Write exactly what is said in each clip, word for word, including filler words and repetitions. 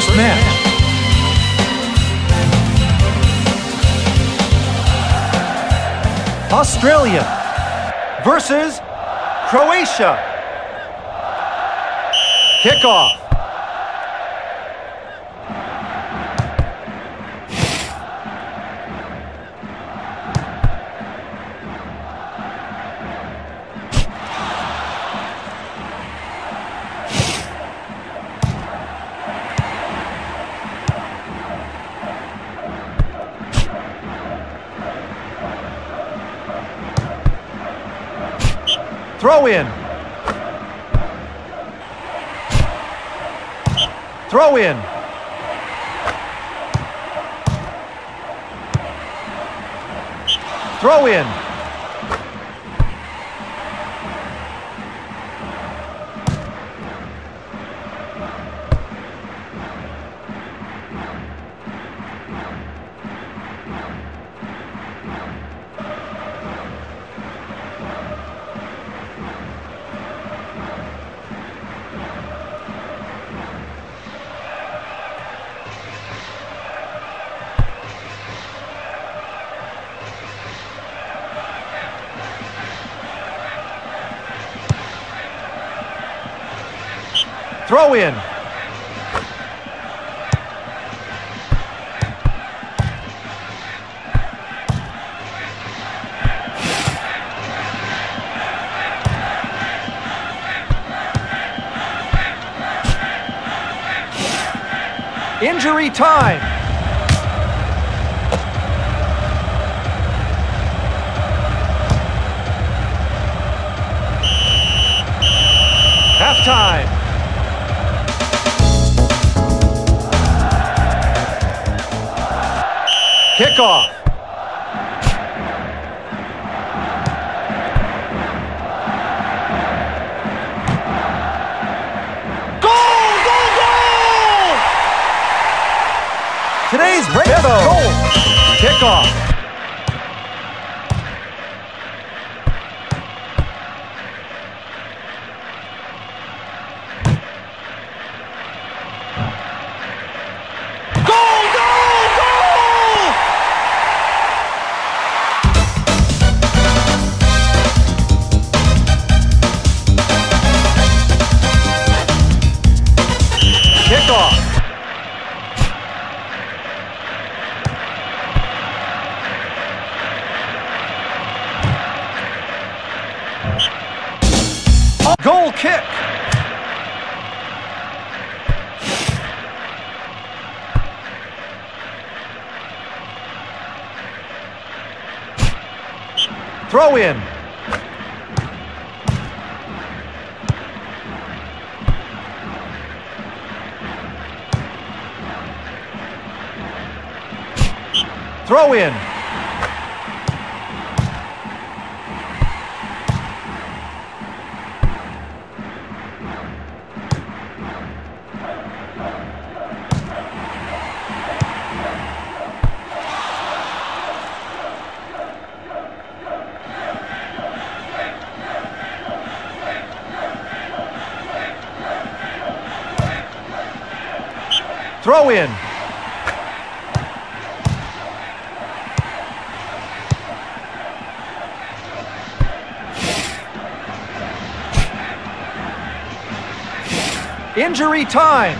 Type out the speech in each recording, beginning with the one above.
first match. Australia versus Croatia. Kickoff. Throw in. Throw in. Throw in. Throw in. Injury time. Halftime. Kickoff. Goal! Goal! Goal! Today's breakdown. Goal. Kickoff. Goal kick. Throw in. Throw in. Throw in. Injury time.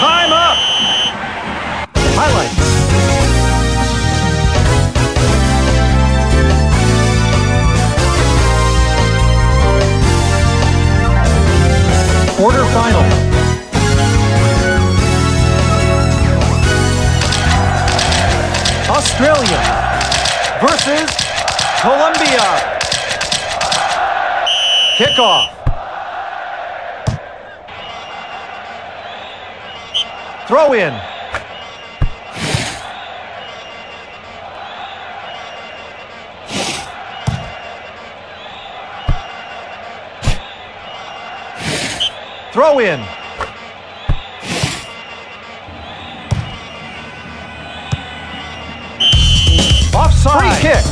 Time up. Highlights. Quarterfinal. Australia versus Colombia. Kickoff. Throw in. Throw in. Offside. Free kick.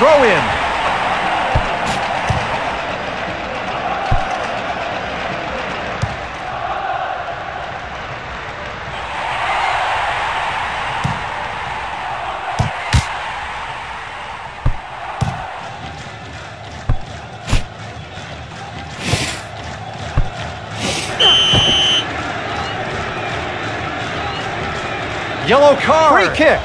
Throw in. Yellow card. Free kick.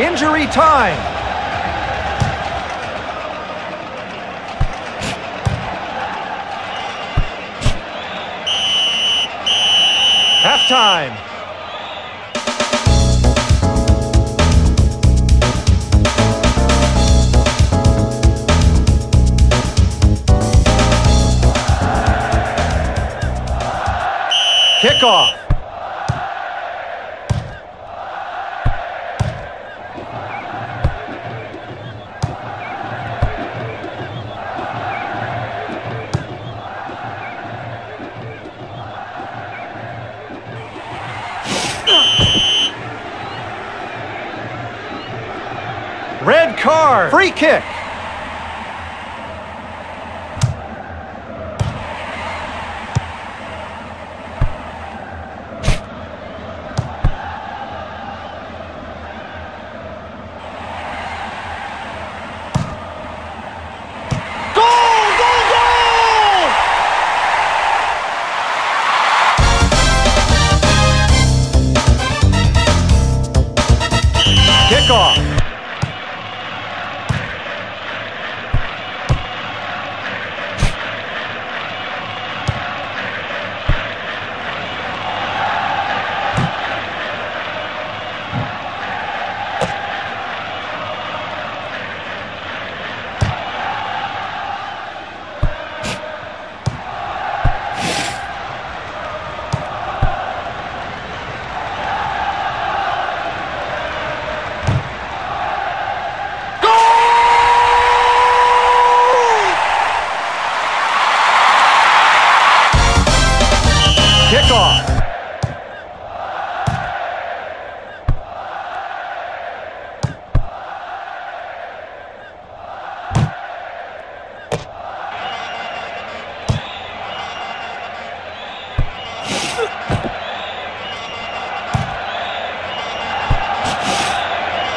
Injury time. Half time. Kickoff. Red card. Free kick.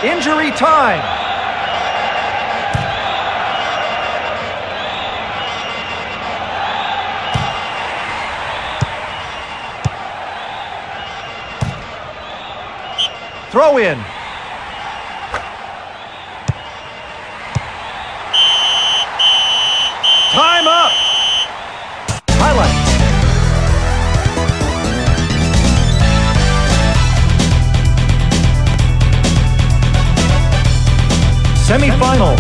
Injury time. Throw in. Time up. Highlights. Semi-final.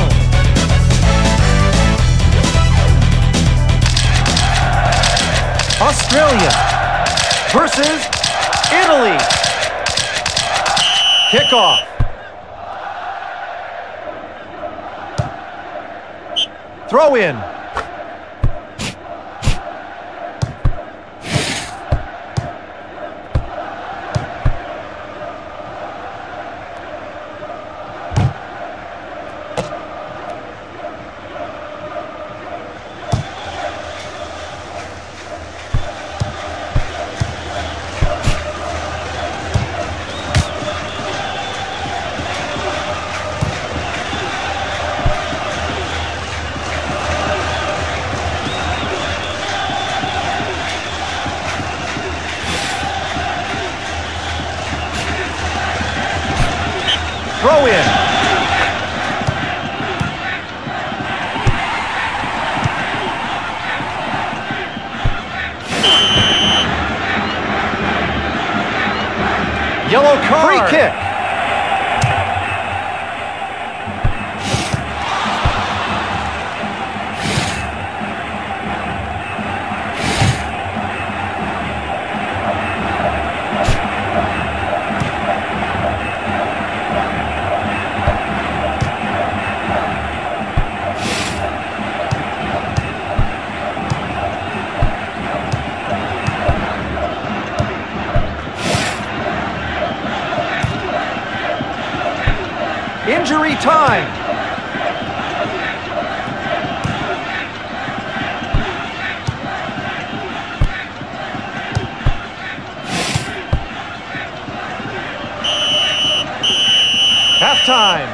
Australia versus Italy. Kickoff. Throw in. Throw in. Yellow card. Free kick. Injury time. Half time.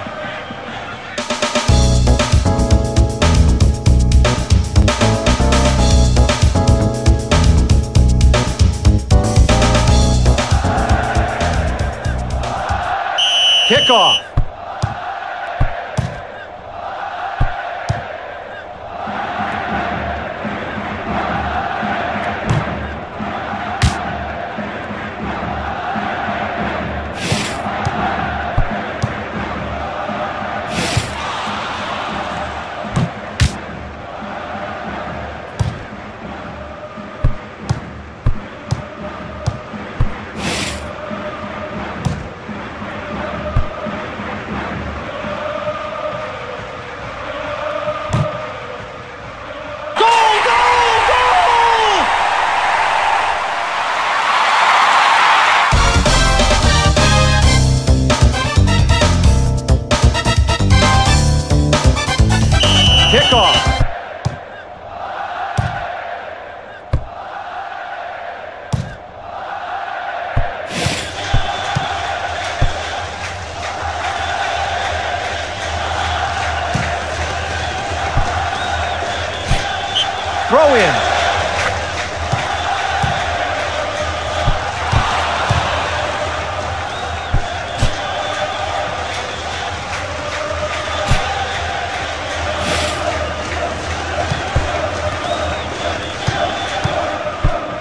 Kickoff. Throw in.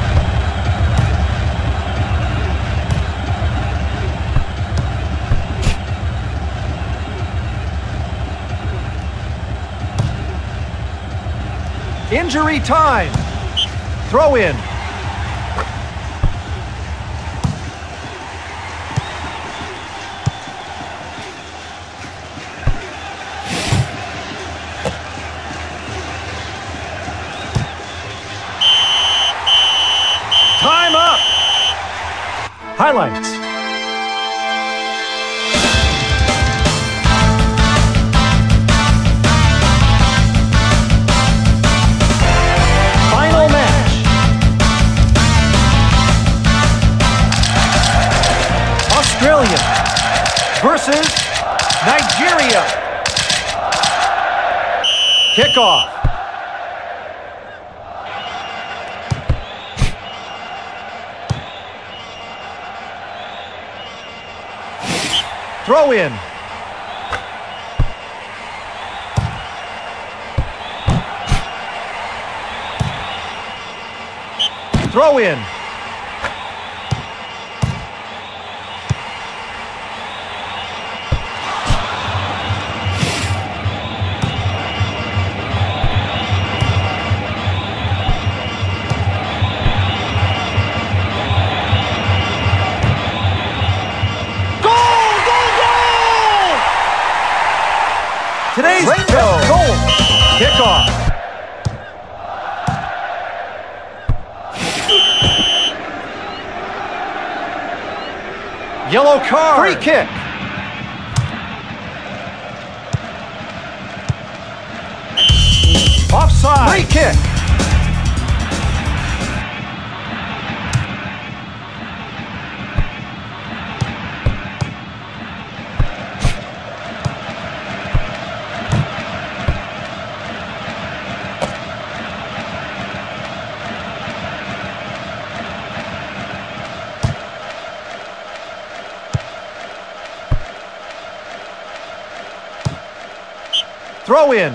Yellow card. Free kick. Injury time. Throw in. Time up. Highlights. Versus Nigeria. Kickoff. Throw in. Throw in. Today's goal. Kickoff. Yellow card. Free kick. Offside. Free kick. Throw in.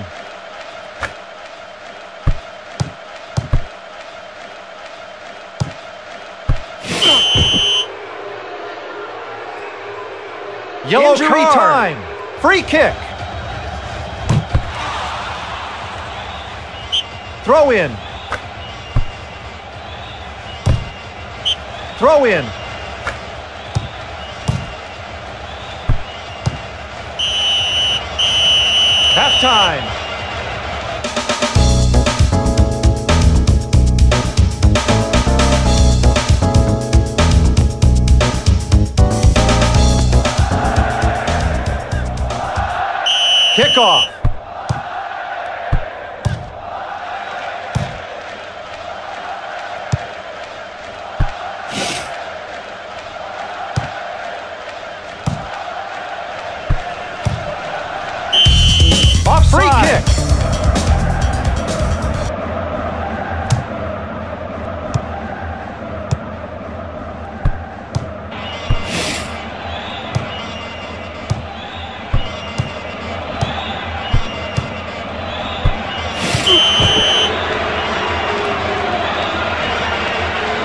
Yellow Injury card. time. Free kick. Throw in. Throw in. Halftime. Kickoff. Offside. Free kick.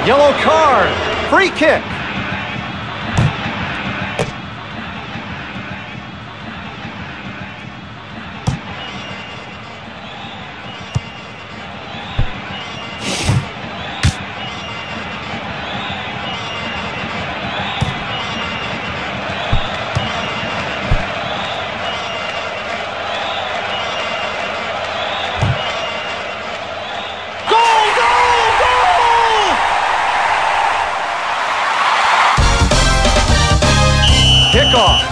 Yellow card. Free kick. Kickoff.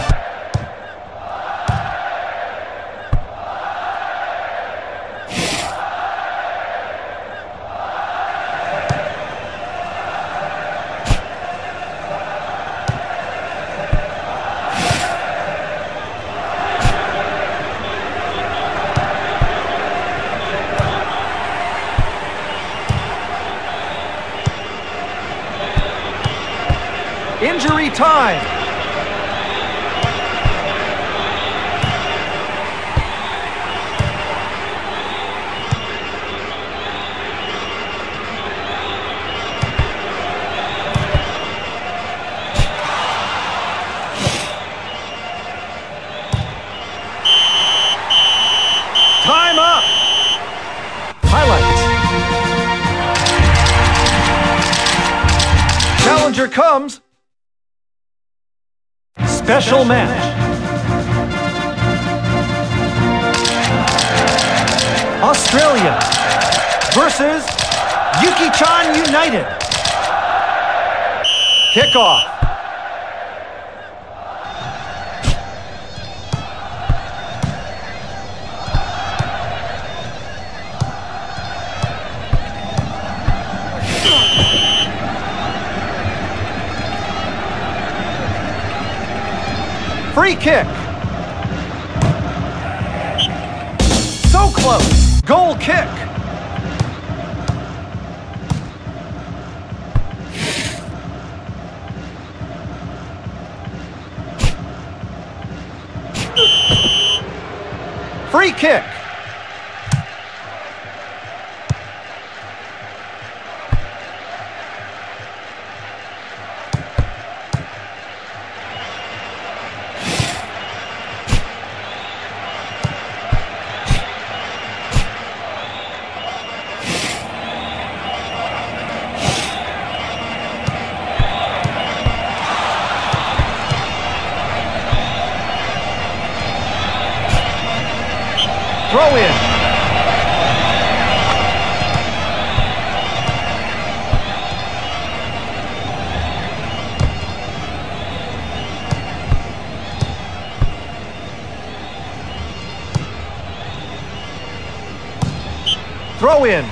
Injury time. Challenger comes. Special, Special match. match. Australia versus Yuki-chan United. Kickoff. Free kick. So close. Goal kick. Free kick. Throw in. Throw in.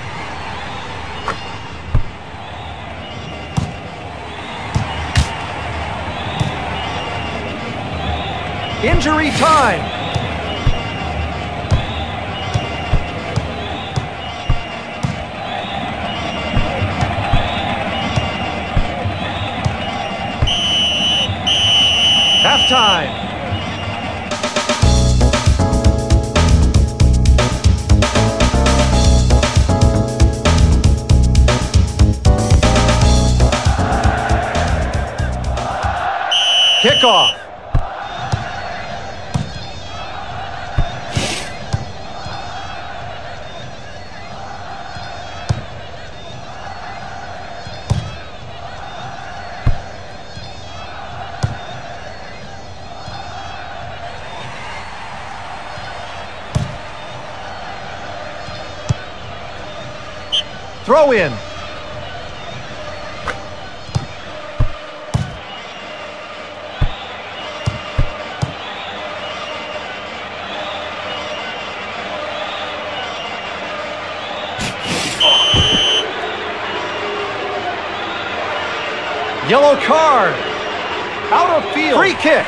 Injury time. Time. Kickoff. Throw in. Yellow card. Out of field. Free kick.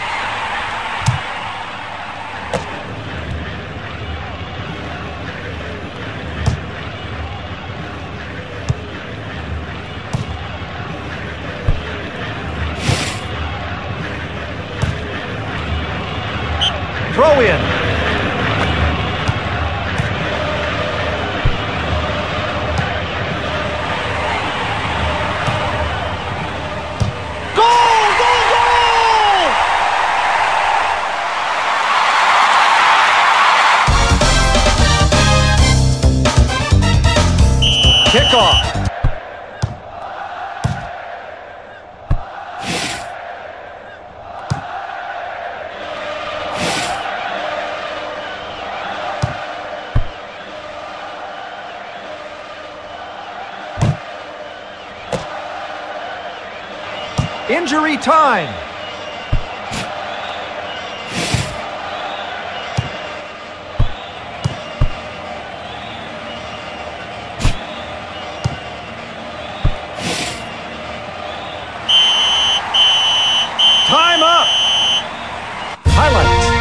Throw in. Injury time. Time up. Highlights.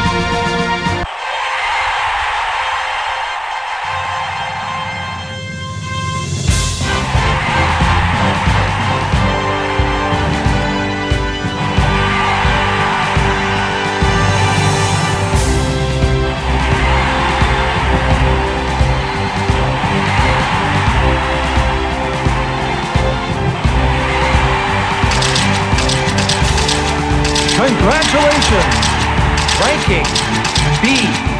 Congratulations! Ranking B.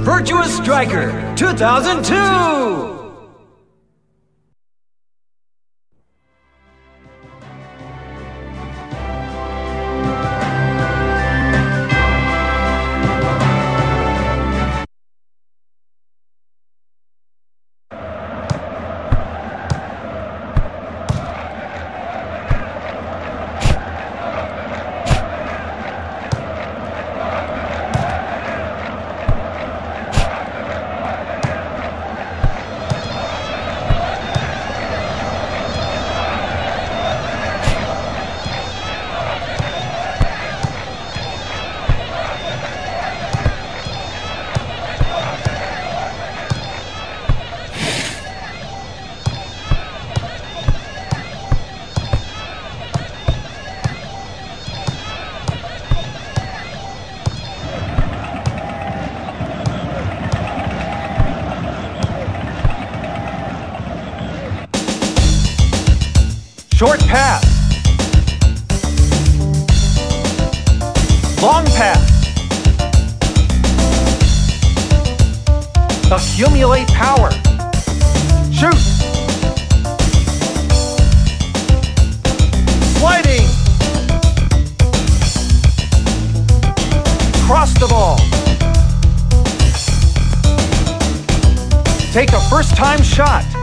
Virtua Striker two thousand two! Short pass. Long pass. Accumulate power. Shoot. Sliding. Cross the ball. Take a first-time shot.